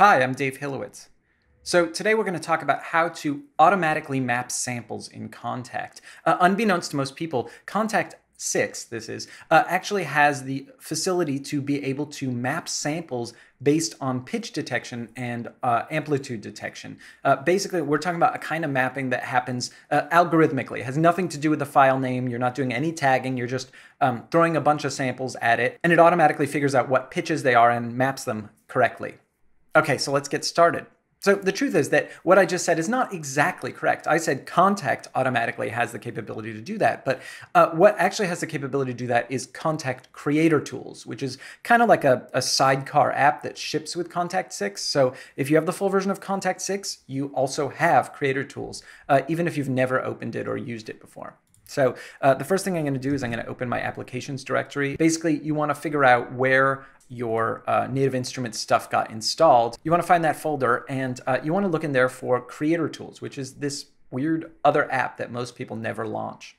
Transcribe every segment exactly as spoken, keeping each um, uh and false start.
Hi, I'm Dave Hilowitz. So today we're going to talk about how to automatically map samples in Kontakt. Uh, unbeknownst to most people, Kontakt six, this is, uh, actually has the facility to be able to map samples based on pitch detection and uh, amplitude detection. Uh, basically, we're talking about a kind of mapping that happens uh, algorithmically. It has nothing to do with the file name. You're not doing any tagging. You're just um, throwing a bunch of samples at it, and it automatically figures out what pitches they are and maps them correctly. Okay, so let's get started. So the truth is that what I just said is not exactly correct. I said Kontakt automatically has the capability to do that, but uh, what actually has the capability to do that is Kontakt Creator Tools, which is kind of like a, a sidecar app that ships with Kontakt six. So if you have the full version of Kontakt six, you also have Creator Tools, uh, even if you've never opened it or used it before. So uh, the first thing I'm going to do is I'm going to open my applications directory. Basically, you want to figure out where your uh, Native Instruments stuff got installed. You want to find that folder, and uh, you want to look in there for Creator Tools, which is this weird other app that most people never launch.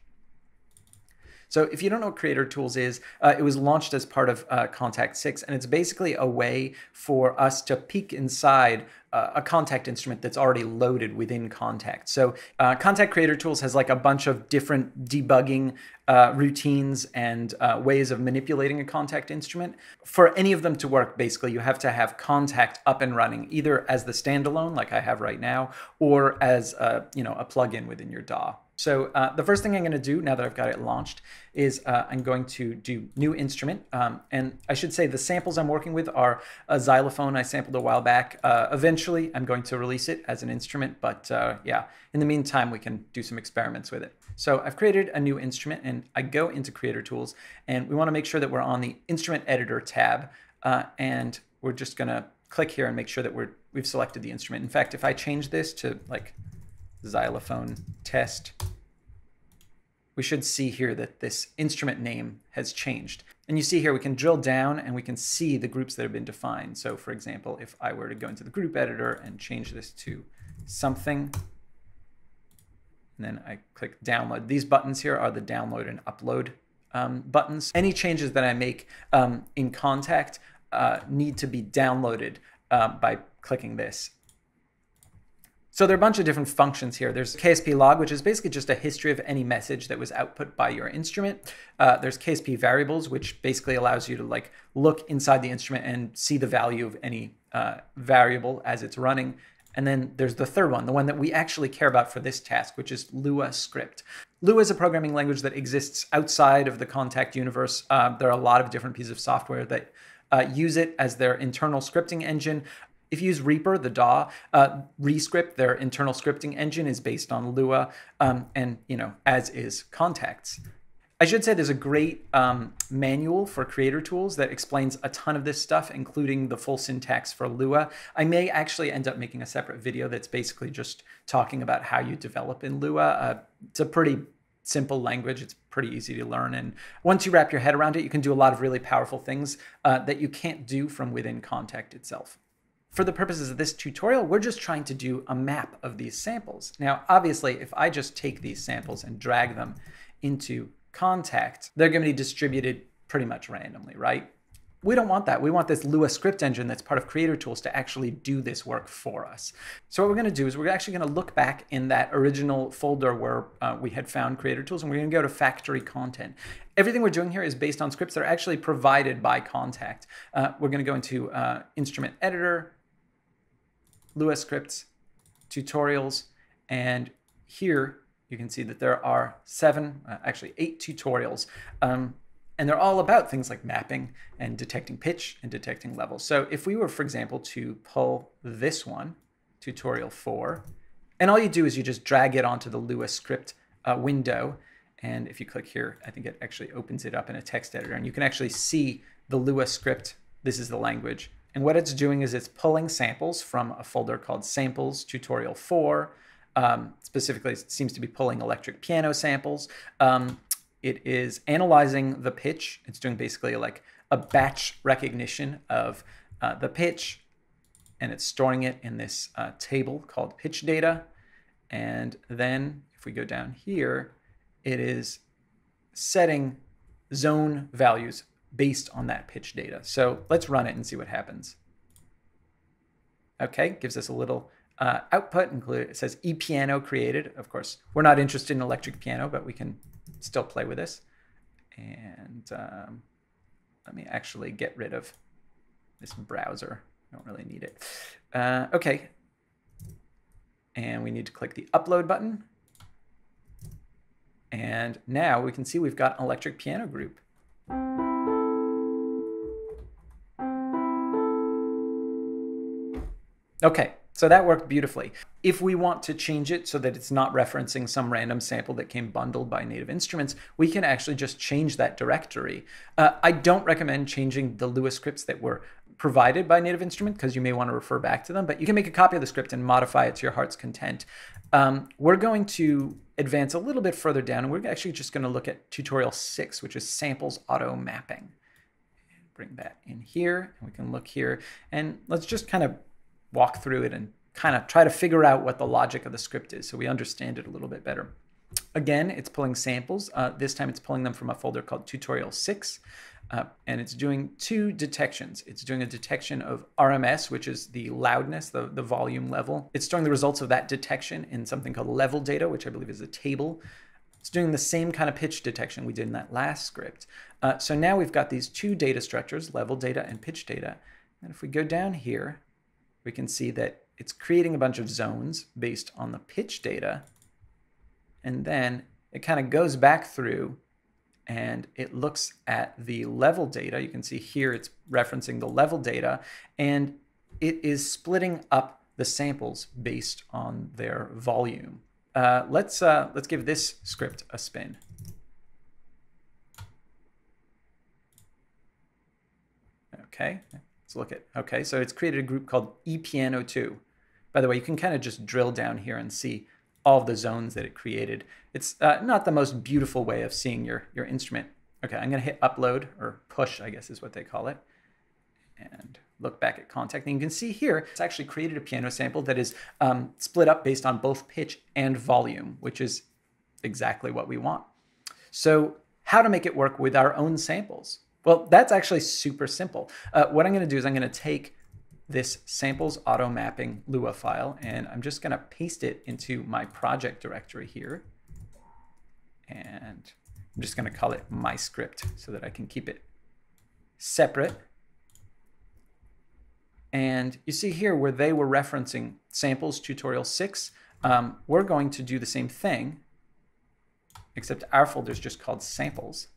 So if you don't know what Creator Tools is, uh, it was launched as part of uh, Kontakt six, and it's basically a way for us to peek inside uh, a Kontakt instrument that's already loaded within Kontakt. So uh, Kontakt Creator Tools has like a bunch of different debugging uh, routines and uh, ways of manipulating a Kontakt instrument. For any of them to work, basically, you have to have Kontakt up and running, either as the standalone, like I have right now, or as a, you know, a plugin within your D A W. So uh, the first thing I'm going to do now that I've got it launched is uh, I'm going to do new instrument. Um, and I should say the samples I'm working with are a xylophone I sampled a while back. Uh, eventually, I'm going to release it as an instrument. But uh, yeah, in the meantime, we can do some experiments with it. So I've created a new instrument, and I go into Creator Tools. And we want to make sure that we're on the Instrument Editor tab. Uh, and we're just going to click here and make sure that we're, we've selected the instrument. In fact, if I change this to like xylophone test, we should see here that this instrument name has changed. And you see here we can drill down and we can see the groups that have been defined. So for example, if I were to go into the group editor and change this to something, and then I click download. These buttons here are the download and upload um, buttons. Any changes that I make um, in Kontakt uh, need to be downloaded uh, by clicking this. So there are a bunch of different functions here. There's K S P log, which is basically just a history of any message that was output by your instrument. Uh, there's K S P variables, which basically allows you to like look inside the instrument and see the value of any uh, variable as it's running. And then there's the third one, the one that we actually care about for this task, which is Lua script. Lua is a programming language that exists outside of the Kontakt universe. Uh, there are a lot of different pieces of software that uh, use it as their internal scripting engine. If you use Reaper, the D A W, uh, Rescript, their internal scripting engine, is based on Lua, um, and you know, as is Kontakt's. I should say there's a great um, manual for Creator Tools that explains a ton of this stuff, including the full syntax for Lua. I may actually end up making a separate video that's basically just talking about how you develop in Lua. Uh, it's a pretty simple language. It's pretty easy to learn. And once you wrap your head around it, you can do a lot of really powerful things uh, that you can't do from within Kontakt itself. For the purposes of this tutorial, we're just trying to do a map of these samples. Now, obviously, if I just take these samples and drag them into Kontakt, they're going to be distributed pretty much randomly, right? We don't want that. We want this Lua script engine that's part of Creator Tools to actually do this work for us. So what we're going to do is we're actually going to look back in that original folder where uh, we had found Creator Tools, and we're going to go to factory content. Everything we're doing here is based on scripts that are actually provided by Kontakt. Uh, we're going to go into uh, Instrument Editor, Lua scripts, tutorials, and here you can see that there are seven, uh, actually eight tutorials, um, and they're all about things like mapping and detecting pitch and detecting level. So if we were, for example, to pull this one, tutorial four, and all you do is you just drag it onto the Lua script uh, window, and if you click here, I think it actually opens it up in a text editor, and you can actually see the Lua script. This is the language. And what it's doing is it's pulling samples from a folder called Samples Tutorial four. Um, specifically, it seems to be pulling electric piano samples. Um, it is analyzing the pitch. It's doing basically like a batch recognition of uh, the pitch, and it's storing it in this uh, table called pitch data. And then if we go down here, it is setting zone values based on that pitch data. So let's run it and see what happens. Okay, gives us a little uh, output. Include, it says ePiano created. Of course, we're not interested in electric piano, but we can still play with this. And um, let me actually get rid of this browser. I don't really need it. Uh, okay. And we need to click the upload button. And now we can see we've got an electric piano group. Okay, so that worked beautifully. If we want to change it so that it's not referencing some random sample that came bundled by Native Instruments, we can actually just change that directory. Uh, I don't recommend changing the Lua scripts that were provided by Native Instruments because you may want to refer back to them, but you can make a copy of the script and modify it to your heart's content. Um, we're going to advance a little bit further down, and we're actually just going to look at tutorial six, which is samples auto mapping. Bring that in here, and we can look here, and let's just kind of walk through it and kind of try to figure out what the logic of the script is so we understand it a little bit better. Again, it's pulling samples. Uh, this time it's pulling them from a folder called tutorial six, uh, and it's doing two detections. It's doing a detection of R M S, which is the loudness, the, the volume level. It's storing the results of that detection in something called level data, which I believe is a table. It's doing the same kind of pitch detection we did in that last script. Uh, so now we've got these two data structures, level data and pitch data. And if we go down here, we can see that it's creating a bunch of zones based on the pitch data. And then it kind of goes back through and it looks at the level data. You can see here it's referencing the level data, and it is splitting up the samples based on their volume. Uh, let's, uh, let's give this script a spin. Okay. Look at, okay, so it's created a group called ePiano two. By the way, you can kind of just drill down here and see all the zones that it created. It's uh, not the most beautiful way of seeing your, your instrument. Okay, I'm going to hit upload, or push, I guess is what they call it, and look back at Kontakt. And you can see here, it's actually created a piano sample that is um, split up based on both pitch and volume, which is exactly what we want. So how to make it work with our own samples? Well, that's actually super simple. Uh, what I'm going to do is I'm going to take this samples auto mapping Lua file, and I'm just going to paste it into my project directory here. And I'm just going to call it my script so that I can keep it separate. And you see here where they were referencing samples tutorial six, um, we're going to do the same thing, except our folder is just called samples.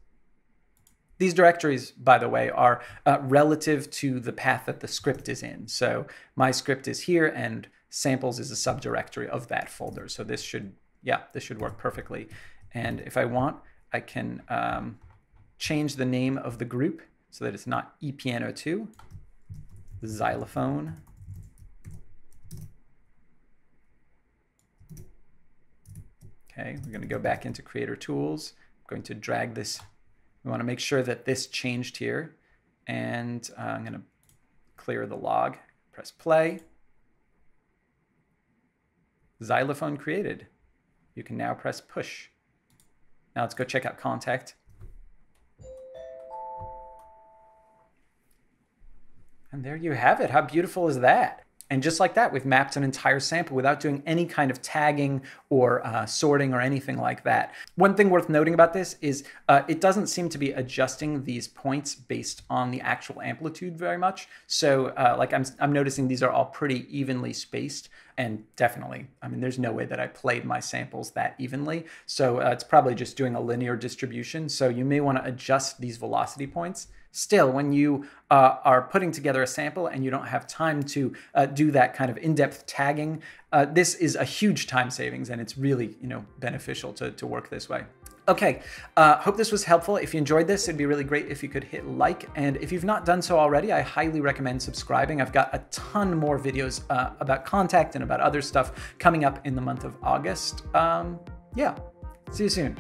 These directories, by the way, are uh, relative to the path that the script is in. So my script is here, and samples is a subdirectory of that folder. So this should, yeah, this should work perfectly. And if I want, I can um, change the name of the group so that it's not ePiano two, xylophone, okay, we're going to go back into Creator Tools. I'm going to drag this. We want to make sure that this changed here, and uh, I'm going to clear the log, press play. Xylophone created. You can now press push. Now let's go check out Kontakt. And there you have it. How beautiful is that? And just like that, we've mapped an entire sample without doing any kind of tagging or uh, sorting or anything like that. One thing worth noting about this is uh, it doesn't seem to be adjusting these points based on the actual amplitude very much. So uh, like I'm, I'm noticing these are all pretty evenly spaced, and definitely, I mean, there's no way that I played my samples that evenly. So uh, it's probably just doing a linear distribution. So you may want to adjust these velocity points. Still, when you uh, are putting together a sample and you don't have time to uh, do that kind of in-depth tagging, uh, this is a huge time savings, and it's really, you know, beneficial to, to work this way. Okay, uh, hope this was helpful. If you enjoyed this, it'd be really great if you could hit like, and if you've not done so already, I highly recommend subscribing. I've got a ton more videos uh, about Kontakt and about other stuff coming up in the month of August. Um, yeah, see you soon.